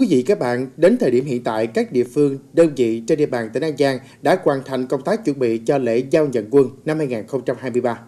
quý vị các bạn, đến thời điểm hiện tại, các địa phương, đơn vị trên địa bàn tỉnh An Giang đã hoàn thành công tác chuẩn bị cho lễ giao nhận quân năm 2023.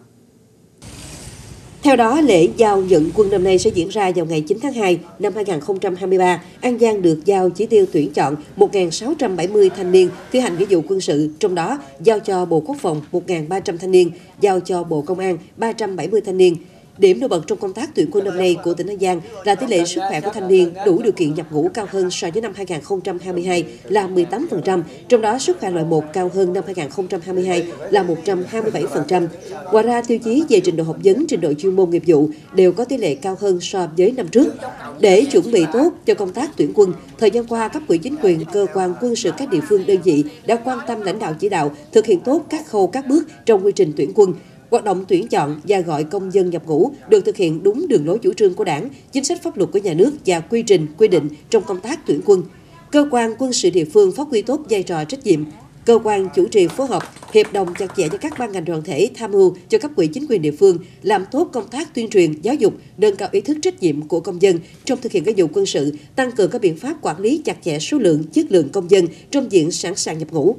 Theo đó, lễ giao nhận quân năm nay sẽ diễn ra vào ngày 9 tháng 2 năm 2023. An Giang được giao chỉ tiêu tuyển chọn 1.670 thanh niên thi hành nghĩa vụ quân sự, trong đó giao cho Bộ Quốc phòng 1.300 thanh niên, giao cho Bộ Công an 370 thanh niên. Điểm nổi bật trong công tác tuyển quân năm nay của tỉnh An Giang là tỷ lệ sức khỏe của thanh niên đủ điều kiện nhập ngũ cao hơn so với năm 2022 là 18%, trong đó sức khỏe loại 1 cao hơn năm 2022 là 127%. Ngoài ra, tiêu chí về trình độ học vấn, trình độ chuyên môn nghiệp vụ đều có tỷ lệ cao hơn so với năm trước. Để chuẩn bị tốt cho công tác tuyển quân, thời gian qua, cấp ủy chính quyền, cơ quan quân sự các địa phương đơn vị đã quan tâm lãnh đạo chỉ đạo, thực hiện tốt các khâu các bước trong quy trình tuyển quân. Hoạt động tuyển chọn và gọi công dân nhập ngũ được thực hiện đúng đường lối chủ trương của Đảng, chính sách pháp luật của nhà nước và quy trình, quy định trong công tác tuyển quân. Cơ quan quân sự địa phương phát huy tốt vai trò trách nhiệm. Cơ quan chủ trì phối hợp, hiệp đồng chặt chẽ với các ban ngành đoàn thể tham mưu cho cấp ủy chính quyền địa phương làm tốt công tác tuyên truyền, giáo dục, nâng cao ý thức trách nhiệm của công dân trong thực hiện nghĩa vụ quân sự, tăng cường các biện pháp quản lý chặt chẽ số lượng, chất lượng công dân trong diện sẵn sàng nhập ngũ.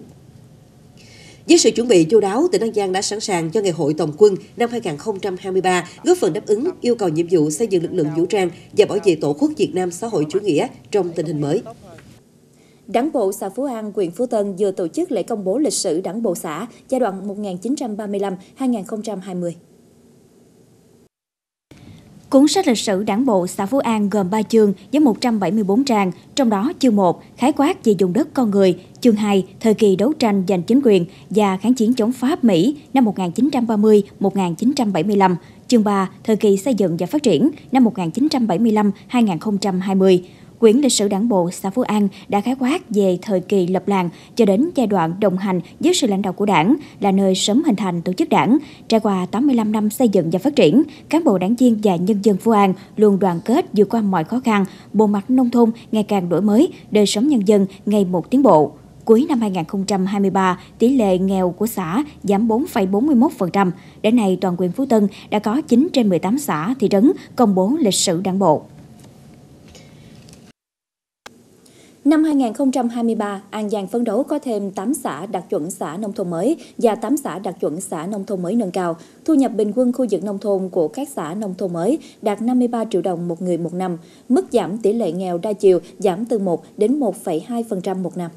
Với sự chuẩn bị chu đáo, tỉnh An Giang đã sẵn sàng cho ngày hội Tổng quân năm 2023, góp phần đáp ứng yêu cầu nhiệm vụ xây dựng lực lượng vũ trang và bảo vệ Tổ quốc Việt Nam xã hội chủ nghĩa trong tình hình mới. Đảng bộ xã Phú An, huyện Phú Tân vừa tổ chức lễ công bố lịch sử Đảng bộ xã giai đoạn 1935-2020. Cuốn sách lịch sử Đảng bộ xã Phú An gồm 3 chương với 174 trang, trong đó chương 1 khái quát về vùng đất con người, chương 2 thời kỳ đấu tranh giành chính quyền và kháng chiến chống Pháp Mỹ năm 1930-1975, chương 3 thời kỳ xây dựng và phát triển năm 1975-2020. Quyển lịch sử Đảng bộ xã Phú An đã khái quát về thời kỳ lập làng cho đến giai đoạn đồng hành với sự lãnh đạo của Đảng, là nơi sớm hình thành tổ chức Đảng. Trải qua 85 năm xây dựng và phát triển, cán bộ đảng viên và nhân dân Phú An luôn đoàn kết vượt qua mọi khó khăn, bộ mặt nông thôn ngày càng đổi mới, đời sống nhân dân ngày một tiến bộ. Cuối năm 2023, tỷ lệ nghèo của xã giảm 4,41%. Đến nay, toàn huyện Phú Tân đã có 9 trên 18 xã, thị trấn công bố lịch sử Đảng bộ. Năm 2023, An Giang phấn đấu có thêm 8 xã đạt chuẩn xã nông thôn mới và 8 xã đạt chuẩn xã nông thôn mới nâng cao. Thu nhập bình quân khu vực nông thôn của các xã nông thôn mới đạt 53 triệu đồng một người một năm, mức giảm tỷ lệ nghèo đa chiều giảm từ 1 đến 1,2% một năm.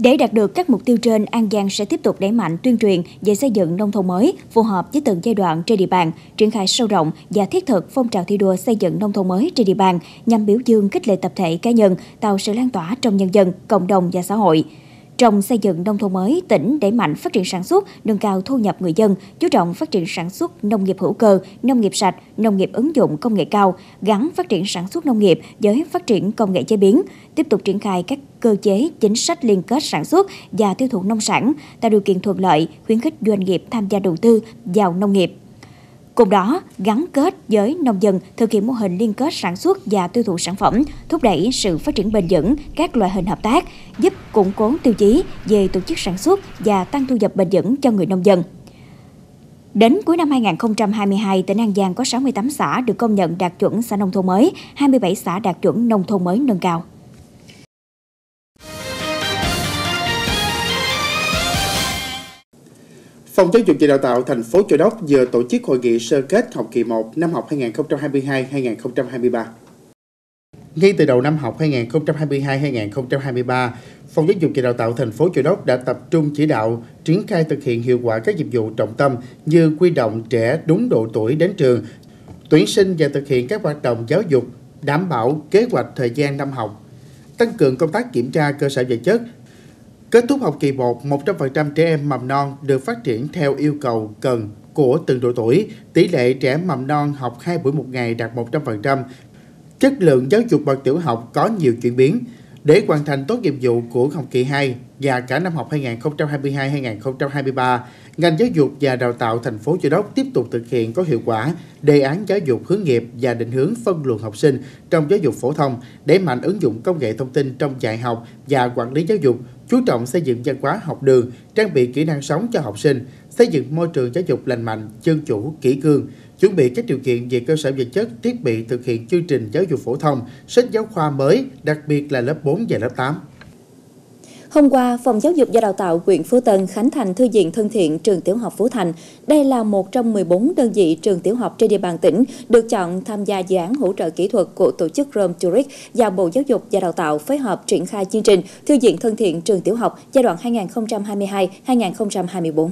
Để đạt được các mục tiêu trên, An Giang sẽ tiếp tục đẩy mạnh tuyên truyền về xây dựng nông thôn mới phù hợp với từng giai đoạn trên địa bàn, triển khai sâu rộng và thiết thực phong trào thi đua xây dựng nông thôn mới trên địa bàn nhằm biểu dương khích lệ tập thể cá nhân, tạo sự lan tỏa trong nhân dân, cộng đồng và xã hội. Trong xây dựng nông thôn mới, tỉnh đẩy mạnh phát triển sản xuất, nâng cao thu nhập người dân, chú trọng phát triển sản xuất nông nghiệp hữu cơ, nông nghiệp sạch, nông nghiệp ứng dụng công nghệ cao, gắn phát triển sản xuất nông nghiệp với phát triển công nghệ chế biến, tiếp tục triển khai các cơ chế, chính sách liên kết sản xuất và tiêu thụ nông sản, tạo điều kiện thuận lợi, khuyến khích doanh nghiệp tham gia đầu tư vào nông nghiệp. Cùng đó, gắn kết với nông dân thực hiện mô hình liên kết sản xuất và tiêu thụ sản phẩm, thúc đẩy sự phát triển bền vững các loại hình hợp tác, giúp củng cố tiêu chí về tổ chức sản xuất và tăng thu nhập bền vững cho người nông dân. Đến cuối năm 2022, tỉnh An Giang có 68 xã được công nhận đạt chuẩn xã nông thôn mới, 27 xã đạt chuẩn nông thôn mới nâng cao. Phòng Giáo dục và Đào tạo thành phố Châu Đốc vừa tổ chức hội nghị sơ kết học kỳ 1 năm học 2022-2023. Ngay từ đầu năm học 2022-2023, Phòng Giáo dục và Đào tạo thành phố Châu Đốc đã tập trung chỉ đạo triển khai thực hiện hiệu quả các dịch vụ trọng tâm như quy động trẻ đúng độ tuổi đến trường, tuyển sinh và thực hiện các hoạt động giáo dục, đảm bảo kế hoạch thời gian năm học, tăng cường công tác kiểm tra cơ sở vật chất. Kết thúc học kỳ 1, 100% trẻ em mầm non được phát triển theo yêu cầu cần của từng độ tuổi. Tỷ lệ trẻ em mầm non học 2 buổi một ngày đạt 100%. Chất lượng giáo dục bậc tiểu học có nhiều chuyển biến. Để hoàn thành tốt nhiệm vụ của học kỳ 2 và cả năm học 2022-2023, ngành giáo dục và đào tạo thành phố Châu Đốc tiếp tục thực hiện có hiệu quả đề án giáo dục hướng nghiệp và định hướng phân luồng học sinh trong giáo dục phổ thông, đẩy mạnh ứng dụng công nghệ thông tin trong dạy học và quản lý giáo dục, chú trọng xây dựng văn hóa học đường, trang bị kỹ năng sống cho học sinh, xây dựng môi trường giáo dục lành mạnh, dân chủ, kỷ cương, chuẩn bị các điều kiện về cơ sở vật chất, thiết bị thực hiện chương trình giáo dục phổ thông, sách giáo khoa mới, đặc biệt là lớp 4 và lớp 8. Hôm qua, Phòng Giáo dục và Đào tạo huyện Phú Tân khánh thành thư viện thân thiện trường tiểu học Phú Thành. Đây là một trong 14 đơn vị trường tiểu học trên địa bàn tỉnh được chọn tham gia dự án hỗ trợ kỹ thuật của tổ chức Rome Tourist và Bộ Giáo dục và Đào tạo phối hợp triển khai chương trình thư viện thân thiện trường tiểu học giai đoạn 2022-2024.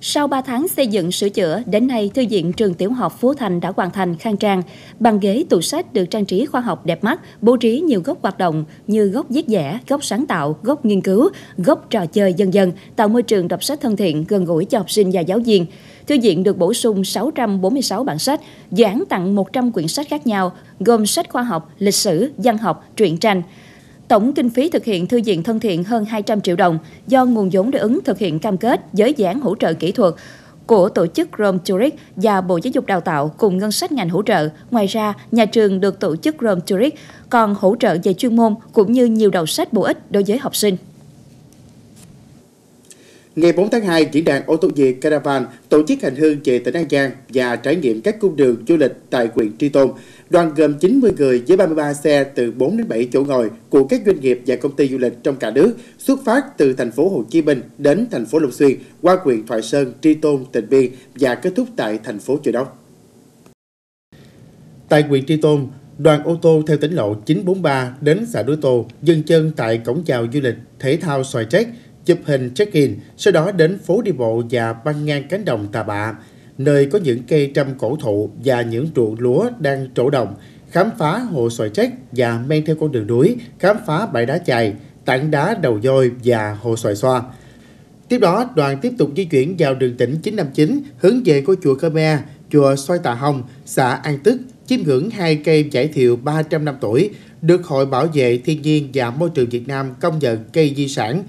Sau 3 tháng xây dựng sửa chữa, đến nay thư viện trường tiểu học Phú Thành đã hoàn thành khang trang. Bàn ghế, tủ sách được trang trí khoa học đẹp mắt, bố trí nhiều góc hoạt động như góc viết vẽ, góc sáng tạo, góc nghiên cứu, góc trò chơi vân vân, tạo môi trường đọc sách thân thiện gần gũi cho học sinh và giáo viên. Thư viện được bổ sung 646 bản sách, dự án tặng 100 quyển sách khác nhau, gồm sách khoa học, lịch sử, văn học, truyện tranh. Tổng kinh phí thực hiện thư viện thân thiện hơn 200 triệu đồng do nguồn vốn để ứng thực hiện cam kết với dự án hỗ trợ kỹ thuật của tổ chức Rome Tourist và Bộ Giáo dục Đào tạo cùng ngân sách ngành hỗ trợ. Ngoài ra, nhà trường được tổ chức Rome Tourist còn hỗ trợ về chuyên môn cũng như nhiều đầu sách bổ ích đối với học sinh. Ngày 4 tháng 2, diễn đàn ô tô Việt Caravan tổ chức hành hương về tỉnh An Giang và trải nghiệm các cung đường du lịch tại huyện Tri Tôn. Đoàn gồm 90 người với 33 xe từ 4 đến 7 chỗ ngồi của các doanh nghiệp và công ty du lịch trong cả nước xuất phát từ thành phố Hồ Chí Minh đến thành phố Long Xuyên qua huyện Thoại Sơn, Tri Tôn, Tịnh Biên và kết thúc tại thành phố Chợ Đốc. Tại huyện Tri Tôn, đoàn ô tô theo tỉnh lộ 943 đến xã Đối Tô dừng chân tại cổng chào du lịch thể thao Xoài Trách, chụp hình check-in, sau đó đến phố đi bộ và băng ngang cánh đồng Tà Bạ, nơi có những cây trăm cổ thụ và những ruộng lúa đang trổ đồng, khám phá hồ Xoài Trách và men theo con đường núi, khám phá bãi đá chài, tảng đá đầu dôi và hồ Xoài Xoa. Tiếp đó, đoàn tiếp tục di chuyển vào đường tỉnh 959, hướng về của chùa Khmer, chùa Xoài Tà Hồng, xã An Tức, chiêm ngưỡng hai cây vải thiều 300 năm tuổi, được Hội Bảo vệ Thiên nhiên và Môi trường Việt Nam công nhận cây di sản.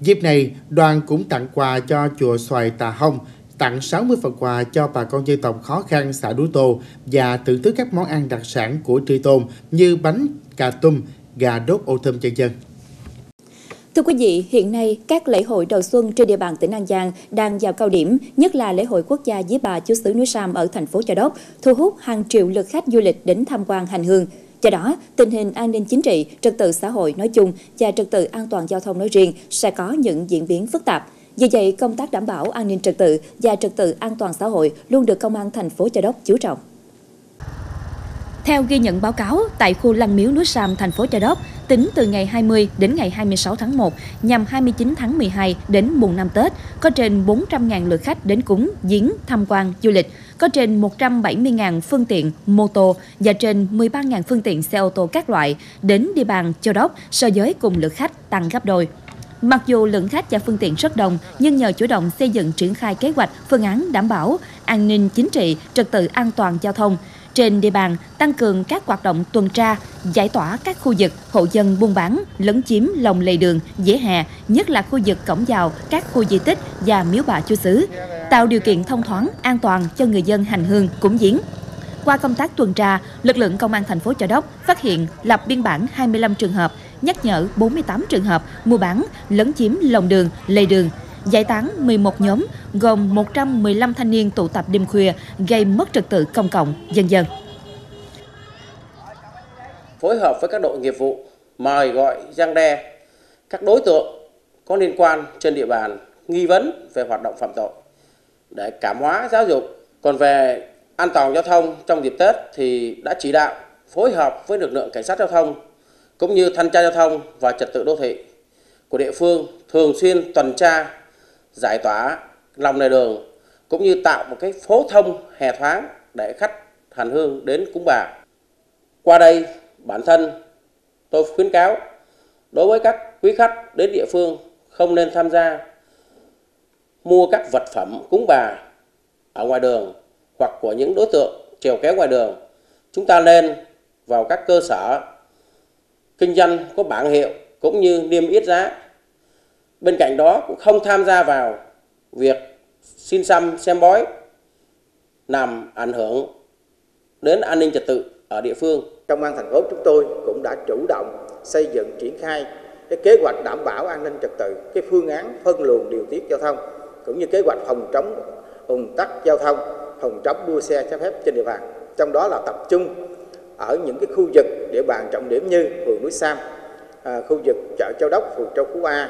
Dịp này, đoàn cũng tặng quà cho chùa Xoài Tà Hồng, tặng 60 phần quà cho bà con dân tộc khó khăn xã Đối Tô và thưởng thức các món ăn đặc sản của Tri Tôn như bánh cà tum, gà đốt ô thơm vân vân. Thưa quý vị, hiện nay các lễ hội đầu xuân trên địa bàn tỉnh An Giang đang vào cao điểm, nhất là lễ hội quốc gia Vía Bà Chúa xứ núi Sam ở thành phố Chợ Đốc thu hút hàng triệu lượt khách du lịch đến tham quan hành hương. Do đó, tình hình an ninh chính trị, trật tự xã hội nói chung và trật tự an toàn giao thông nói riêng sẽ có những diễn biến phức tạp. Vì vậy, công tác đảm bảo an ninh trật tự và trật tự an toàn xã hội luôn được Công an thành phố Chợ Đốc chú trọng. Theo ghi nhận báo cáo, tại khu Lăng Miếu núi Sam, thành phố Chợ Đốc, tính từ ngày 20 đến ngày 26 tháng 1, nhằm 29 tháng 12 đến mùng 5 Tết, có trên 400.000 lượt khách đến cúng, viếng, tham quan, du lịch, có trên 170.000 phương tiện mô tô và trên 13.000 phương tiện xe ô tô các loại đến địa bàn Châu Đốc so với cùng lượng khách tăng gấp đôi. Mặc dù lượng khách và phương tiện rất đông, nhưng nhờ chủ động xây dựng triển khai kế hoạch, phương án đảm bảo an ninh chính trị, trật tự an toàn giao thông trên địa bàn, tăng cường các hoạt động tuần tra, giải tỏa các khu vực hộ dân buôn bán, lấn chiếm lòng lề đường, vỉa hè, nhất là khu vực cổng vào, các khu di tích và miếu bà Chúa xứ, tạo điều kiện thông thoáng, an toàn cho người dân hành hương cúng viếng. Qua công tác tuần tra, lực lượng Công an thành phố Chợ Đốc phát hiện lập biên bản 25 trường hợp, nhắc nhở 48 trường hợp mua bán, lấn chiếm lòng đường, lề đường, giải tán 11 nhóm gồm 115 thanh niên tụ tập đêm khuya gây mất trật tự công cộng vân vân. Phối hợp với các đội nghiệp vụ mời gọi răn đe các đối tượng có liên quan trên địa bàn nghi vấn về hoạt động phạm tội để cảm hóa giáo dục. Còn về an toàn giao thông trong dịp Tết thì đã chỉ đạo phối hợp với lực lượng cảnh sát giao thông cũng như thanh tra giao thông và trật tự đô thị của địa phương thường xuyên tuần tra, giải tỏa lòng lề đường cũng như tạo một cái phố thông hè thoáng để khách hành hương đến cúng bà. Qua đây bản thân tôi khuyến cáo đối với các quý khách đến địa phương không nên tham gia mua các vật phẩm cúng bà ở ngoài đường hoặc của những đối tượng trèo kéo ngoài đường. Chúng ta nên vào các cơ sở kinh doanh có bảng hiệu cũng như niêm yết giá. Bên cạnh đó cũng không tham gia vào việc xin xăm xem bói làm ảnh hưởng đến an ninh trật tự ở địa phương. Công an thành phố chúng tôi cũng đã chủ động xây dựng triển khai cái kế hoạch đảm bảo an ninh trật tự, cái phương án phân luồng điều tiết giao thông cũng như kế hoạch phòng chống ùn tắc giao thông, phòng chống đua xe trái phép trên địa bàn. Trong đó là tập trung ở những cái khu vực địa bàn trọng điểm như phường Núi Sam, khu vực chợ Châu Đốc, phường Châu Phú A,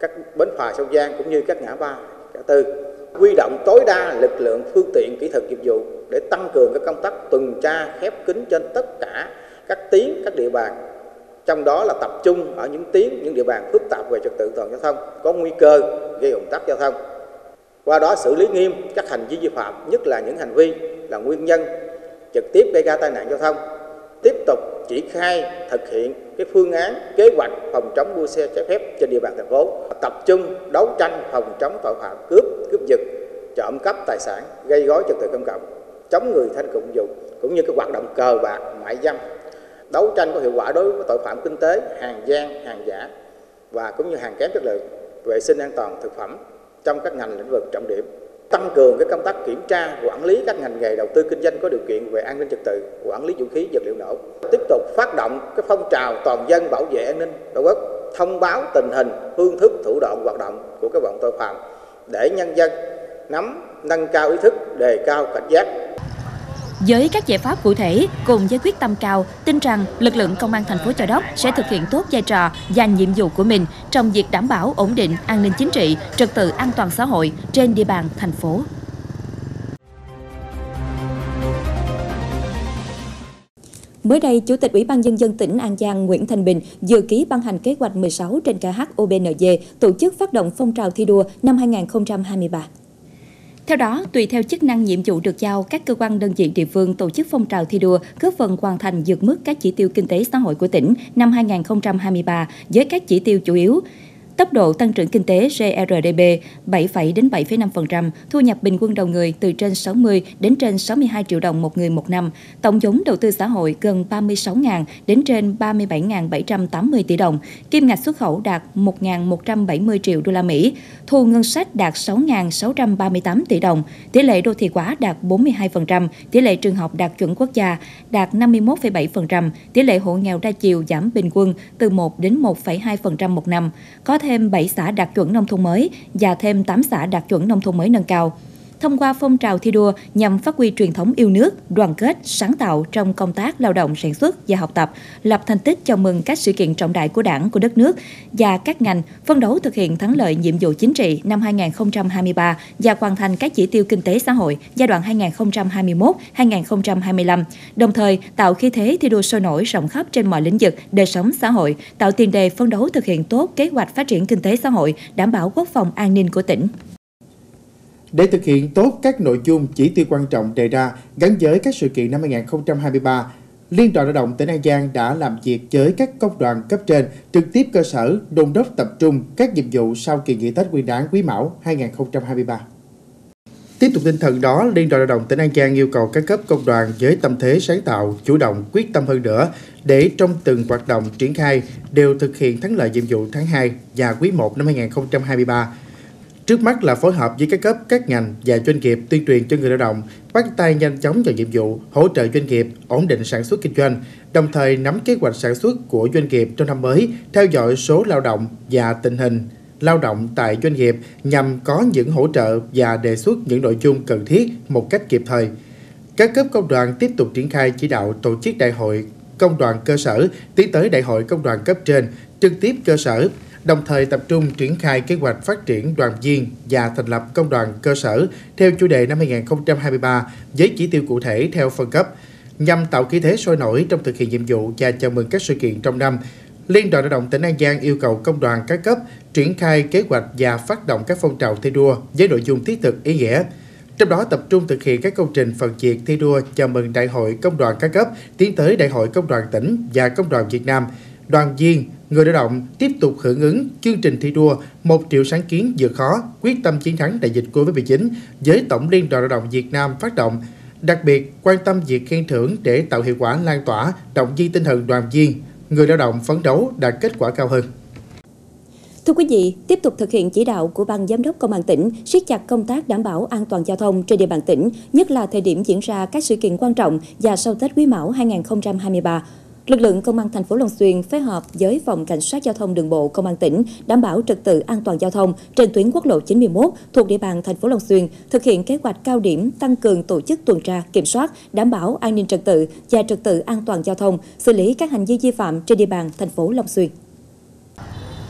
các bến phà sông Giang cũng như các ngã ba, ngã tư. Huy động tối đa lực lượng phương tiện kỹ thuật nghiệp vụ để tăng cường các công tác tuần tra khép kín trên tất cả các tuyến, các địa bàn. Trong đó là tập trung ở những tuyến, những địa bàn phức tạp về trật tự an toàn giao thông, có nguy cơ gây ùn tắc giao thông. Qua đó xử lý nghiêm các hành vi vi phạm, nhất là những hành vi là nguyên nhân trực tiếp gây ra tai nạn giao thông. Tiếp tục triển khai thực hiện cái phương án kế hoạch phòng chống đua xe trái phép trên địa bàn thành phố, tập trung đấu tranh phòng chống tội phạm cướp, cướp giật, trộm cắp tài sản, gây rối trật tự công cộng, chống người thi hành công vụ cũng như các hoạt động cờ bạc, mại dâm. Đấu tranh có hiệu quả đối với tội phạm kinh tế, hàng gian, hàng giả và cũng như hàng kém chất lượng, vệ sinh an toàn thực phẩm trong các ngành lĩnh vực trọng điểm. Tăng cường cái công tác kiểm tra, quản lý các ngành nghề đầu tư kinh doanh có điều kiện về an ninh trật tự, quản lý vũ khí, vật liệu nổ. Tiếp tục phát động cái phong trào toàn dân bảo vệ an ninh Tổ quốc, thông báo tình hình, phương thức, thủ đoạn hoạt động của các bọn tội phạm để nhân dân nâng cao ý thức, đề cao cảnh giác. Với các giải pháp cụ thể cùng với quyết tâm cao, tin rằng lực lượng công an thành phố Chợ Đốc sẽ thực hiện tốt vai trò và nhiệm vụ của mình trong việc đảm bảo ổn định an ninh chính trị, trật tự an toàn xã hội trên địa bàn thành phố. Mới đây, Chủ tịch Ủy ban Nhân dân tỉnh An Giang Nguyễn Thành Bình vừa ký ban hành kế hoạch 16 trên KHOBND tổ chức phát động phong trào thi đua năm 2023. Theo đó, tùy theo chức năng nhiệm vụ được giao, các cơ quan đơn vị địa phương tổ chức phong trào thi đua góp phần hoàn thành vượt mức các chỉ tiêu kinh tế xã hội của tỉnh năm 2023 với các chỉ tiêu chủ yếu: tốc độ tăng trưởng kinh tế GRDP 7,–7,5%, thu nhập bình quân đầu người từ trên 60 đến trên 62 triệu đồng một người một năm, tổng vốn đầu tư xã hội gần 36.000 đến trên 37.780 tỷ đồng, kim ngạch xuất khẩu đạt 1.170 triệu đô la Mỹ, thu ngân sách đạt 6.638 tỷ đồng, tỷ lệ đô thị hóa đạt 42%, tỷ lệ trường học đạt chuẩn quốc gia đạt 51,7%, tỷ lệ hộ nghèo đa chiều giảm bình quân từ 1 đến 1,2% một năm, có thêm 7 xã đạt chuẩn nông thôn mới và thêm 8 xã đạt chuẩn nông thôn mới nâng cao. Thông qua phong trào thi đua nhằm phát huy truyền thống yêu nước, đoàn kết, sáng tạo trong công tác lao động sản xuất và học tập, lập thành tích chào mừng các sự kiện trọng đại của Đảng, của đất nước và các ngành, phấn đấu thực hiện thắng lợi nhiệm vụ chính trị năm 2023 và hoàn thành các chỉ tiêu kinh tế xã hội giai đoạn 2021-2025, đồng thời tạo khí thế thi đua sôi nổi rộng khắp trên mọi lĩnh vực đời sống xã hội, tạo tiền đề phấn đấu thực hiện tốt kế hoạch phát triển kinh tế xã hội, đảm bảo quốc phòng an ninh của tỉnh. Để thực hiện tốt các nội dung chỉ tiêu quan trọng đề ra gắn với các sự kiện năm 2023, Liên đoàn Lao động tỉnh An Giang đã làm việc với các công đoàn cấp trên trực tiếp cơ sở đôn đốc tập trung các nhiệm vụ sau kỳ nghỉ Tết Nguyên Đán Quý Mão 2023. Tiếp tục tinh thần đó, Liên đoàn Lao động tỉnh An Giang yêu cầu các cấp công đoàn với tâm thế sáng tạo, chủ động, quyết tâm hơn nữa để trong từng hoạt động triển khai đều thực hiện thắng lợi nhiệm vụ tháng 2 và quý 1 năm 2023. Trước mắt là phối hợp với các cấp, các ngành và doanh nghiệp tuyên truyền cho người lao động, bắt tay nhanh chóng vào nhiệm vụ, hỗ trợ doanh nghiệp, ổn định sản xuất kinh doanh, đồng thời nắm kế hoạch sản xuất của doanh nghiệp trong năm mới, theo dõi số lao động và tình hình lao động tại doanh nghiệp nhằm có những hỗ trợ và đề xuất những nội dung cần thiết một cách kịp thời. Các cấp công đoàn tiếp tục triển khai chỉ đạo tổ chức đại hội công đoàn cơ sở, tiến tới đại hội công đoàn cấp trên, trực tiếp cơ sở, đồng thời tập trung triển khai kế hoạch phát triển đoàn viên và thành lập công đoàn cơ sở theo chủ đề năm 2023 với chỉ tiêu cụ thể theo phân cấp, nhằm tạo khí thế sôi nổi trong thực hiện nhiệm vụ và chào mừng các sự kiện trong năm. Liên đoàn Lao động tỉnh An Giang yêu cầu công đoàn các cấp triển khai kế hoạch và phát động các phong trào thi đua với nội dung thiết thực ý nghĩa. Trong đó tập trung thực hiện các công trình phần việc thi đua chào mừng Đại hội Công đoàn các cấp, tiến tới Đại hội Công đoàn tỉnh và Công đoàn Việt Nam. Đoàn viên, người lao động tiếp tục hưởng ứng chương trình thi đua 1 triệu sáng kiến vượt khó, quyết tâm chiến thắng đại dịch Covid-19 với Tổng Liên đoàn Lao động Việt Nam phát động, đặc biệt quan tâm việc khen thưởng để tạo hiệu quả lan tỏa, động viên tinh thần đoàn viên, người lao động phấn đấu đạt kết quả cao hơn. Thưa quý vị, tiếp tục thực hiện chỉ đạo của Ban Giám đốc Công an tỉnh siết chặt công tác đảm bảo an toàn giao thông trên địa bàn tỉnh, nhất là thời điểm diễn ra các sự kiện quan trọng và sau Tết Quý Mão 2023. lực lượng công an thành phố Long Xuyên phối hợp với phòng cảnh sát giao thông đường bộ công an tỉnh đảm bảo trật tự an toàn giao thông trên tuyến quốc lộ 91 thuộc địa bàn thành phố Long Xuyên, thực hiện kế hoạch cao điểm tăng cường tổ chức tuần tra, kiểm soát, đảm bảo an ninh trật tự và trật tự an toàn giao thông, xử lý các hành vi vi phạm trên địa bàn thành phố Long Xuyên.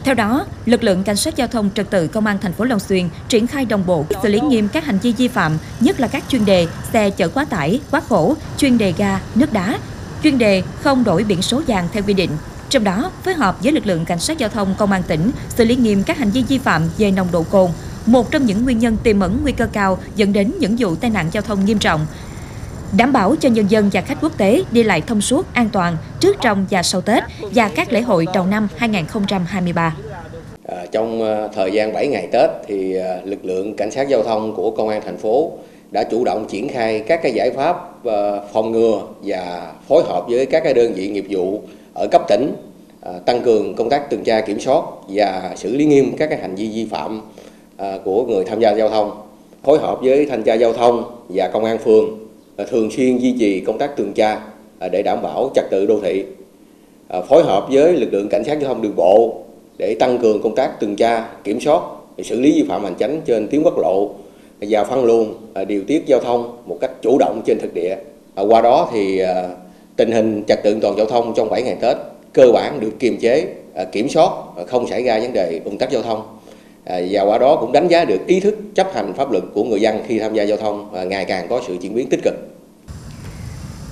Theo đó, lực lượng cảnh sát giao thông trật tự công an thành phố Long Xuyên triển khai đồng bộ xử lý nghiêm các hành vi vi phạm, nhất là các chuyên đề xe chở quá tải, quá khổ, chuyên đề ga, nước đá, chuyên đề không đổi biển số vàng theo quy định. Trong đó, phối hợp với lực lượng cảnh sát giao thông công an tỉnh xử lý nghiêm các hành vi vi phạm về nồng độ cồn, một trong những nguyên nhân tiềm ẩn nguy cơ cao dẫn đến những vụ tai nạn giao thông nghiêm trọng, đảm bảo cho nhân dân và khách quốc tế đi lại thông suốt, an toàn trước, trong và sau Tết và các lễ hội đầu năm 2023. Trong thời gian 7 ngày Tết thì lực lượng cảnh sát giao thông của công an thành phố đã chủ động triển khai các cái giải pháp phòng ngừa và phối hợp với các cái đơn vị nghiệp vụ ở cấp tỉnh tăng cường công tác tuần tra kiểm soát và xử lý nghiêm các cái hành vi vi phạm của người tham gia giao thông, phối hợp với thanh tra giao thông và công an phường thường xuyên duy trì công tác tuần tra để đảm bảo trật tự đô thị, phối hợp với lực lượng cảnh sát giao thông đường bộ để tăng cường công tác tuần tra, kiểm soát, xử lý vi phạm hành chính trên tuyến quốc lộ và phân luồng, điều tiết giao thông một cách chủ động trên thực địa. Qua đó thì tình hình trật tự an toàn giao thông trong 7 ngày Tết cơ bản được kiềm chế, kiểm soát, không xảy ra vấn đề ùn tắc giao thông. Và qua đó cũng đánh giá được ý thức chấp hành pháp luật của người dân khi tham gia giao thông ngày càng có sự chuyển biến tích cực.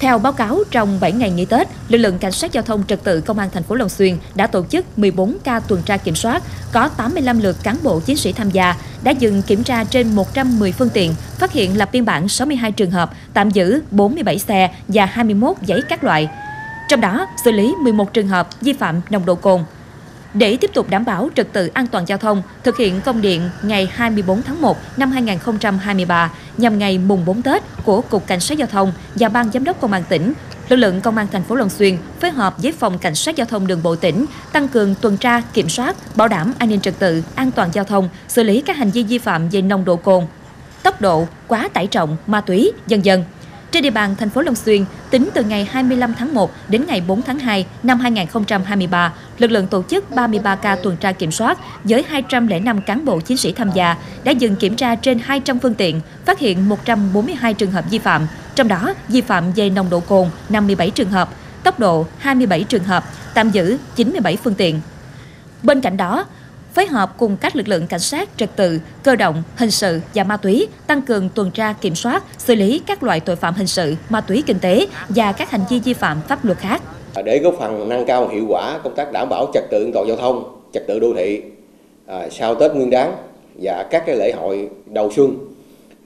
Theo báo cáo, trong 7 ngày nghỉ Tết, lực lượng cảnh sát giao thông trật tự công an thành phố Long Xuyên đã tổ chức 14 ca tuần tra kiểm soát, có 85 lượt cán bộ chiến sĩ tham gia, đã dừng kiểm tra trên 110 phương tiện, phát hiện lập biên bản 62 trường hợp, tạm giữ 47 xe và 21 giấy các loại. Trong đó, xử lý 11 trường hợp vi phạm nồng độ cồn. Để tiếp tục đảm bảo trật tự an toàn giao thông, thực hiện công điện ngày 24 tháng 1 năm 2023 nhằm ngày mùng 4 Tết của Cục Cảnh sát Giao thông và Ban Giám đốc Công an tỉnh, lực lượng Công an thành phố Long Xuyên phối hợp với Phòng Cảnh sát Giao thông Đường bộ tỉnh tăng cường tuần tra, kiểm soát, bảo đảm an ninh trật tự, an toàn giao thông, xử lý các hành vi vi phạm về nồng độ cồn, tốc độ, quá tải trọng, ma túy, vân vân. Trên địa bàn thành phố Long Xuyên, tính từ ngày 25 tháng 1 đến ngày 4 tháng 2 năm 2023, lực lượng tổ chức 33 ca tuần tra kiểm soát với 205 cán bộ chiến sĩ tham gia, đã dừng kiểm tra trên 200 phương tiện, phát hiện 142 trường hợp vi phạm, trong đó vi phạm về nồng độ cồn 57 trường hợp, tốc độ 27 trường hợp, tạm giữ 97 phương tiện. Bên cạnh đó, phối hợp cùng các lực lượng cảnh sát, trật tự, cơ động, hình sự và ma túy tăng cường tuần tra kiểm soát, xử lý các loại tội phạm hình sự, ma túy kinh tế và các hành vi vi phạm pháp luật khác. Để góp phần nâng cao hiệu quả công tác đảm bảo trật tự an toàn giao thông, trật tự đô thị sau Tết Nguyên Đán và các cái lễ hội đầu xuân,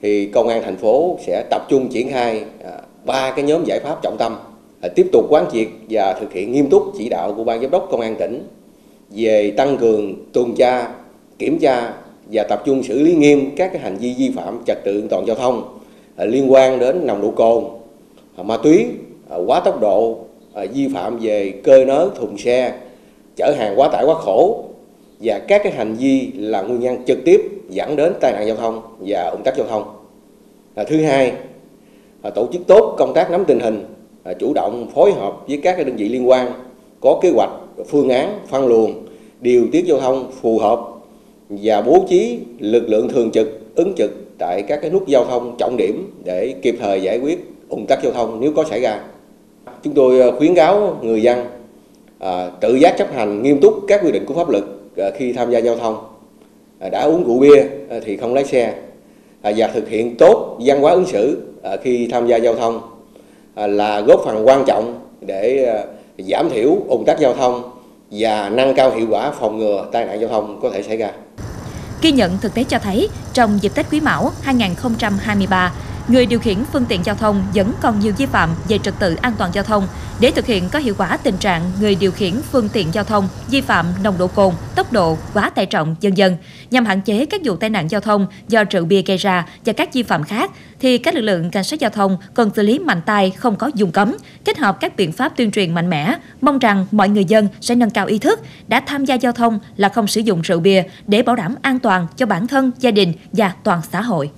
thì công an thành phố sẽ tập trung triển khai 3 cái nhóm giải pháp trọng tâm, tiếp tục quán triệt và thực hiện nghiêm túc chỉ đạo của Ban Giám đốc Công an tỉnh về tăng cường tuần tra, kiểm tra và tập trung xử lý nghiêm các cái hành vi vi phạm trật tự an toàn giao thông liên quan đến nồng độ cồn, ma túy, quá tốc độ, vi phạm về cơi nới thùng xe, chở hàng quá tải quá khổ và các cái hành vi là nguyên nhân trực tiếp dẫn đến tai nạn giao thông và ùn tắc giao thông. Thứ hai, tổ chức tốt công tác nắm tình hình, chủ động phối hợp với các cái đơn vị liên quan có kế hoạch, phương án phân luồng, điều tiết giao thông phù hợp và bố trí lực lượng thường trực, ứng trực tại các cái nút giao thông trọng điểm để kịp thời giải quyết ùn tắc giao thông nếu có xảy ra. Chúng tôi khuyến cáo người dân tự giác chấp hành nghiêm túc các quy định của pháp luật khi tham gia giao thông. Đã uống rượu bia thì không lái xe và thực hiện tốt văn hóa ứng xử khi tham gia giao thông là góp phần quan trọng để giảm thiểu ùn tắc giao thông và nâng cao hiệu quả phòng ngừa tai nạn giao thông có thể xảy ra. Ghi nhận thực tế cho thấy, trong dịp Tết Quý Mão 2023, người điều khiển phương tiện giao thông vẫn còn nhiều vi phạm về trật tự an toàn giao thông. Để thực hiện có hiệu quả tình trạng người điều khiển phương tiện giao thông vi phạm nồng độ cồn, tốc độ, quá tải trọng, vân vân, nhằm hạn chế các vụ tai nạn giao thông do rượu bia gây ra và các vi phạm khác, thì các lực lượng cảnh sát giao thông cần xử lý mạnh tay, không có dùng cấm, kết hợp các biện pháp tuyên truyền mạnh mẽ. Mong rằng mọi người dân sẽ nâng cao ý thức, đã tham gia giao thông là không sử dụng rượu bia để bảo đảm an toàn cho bản thân, gia đình và toàn xã hội.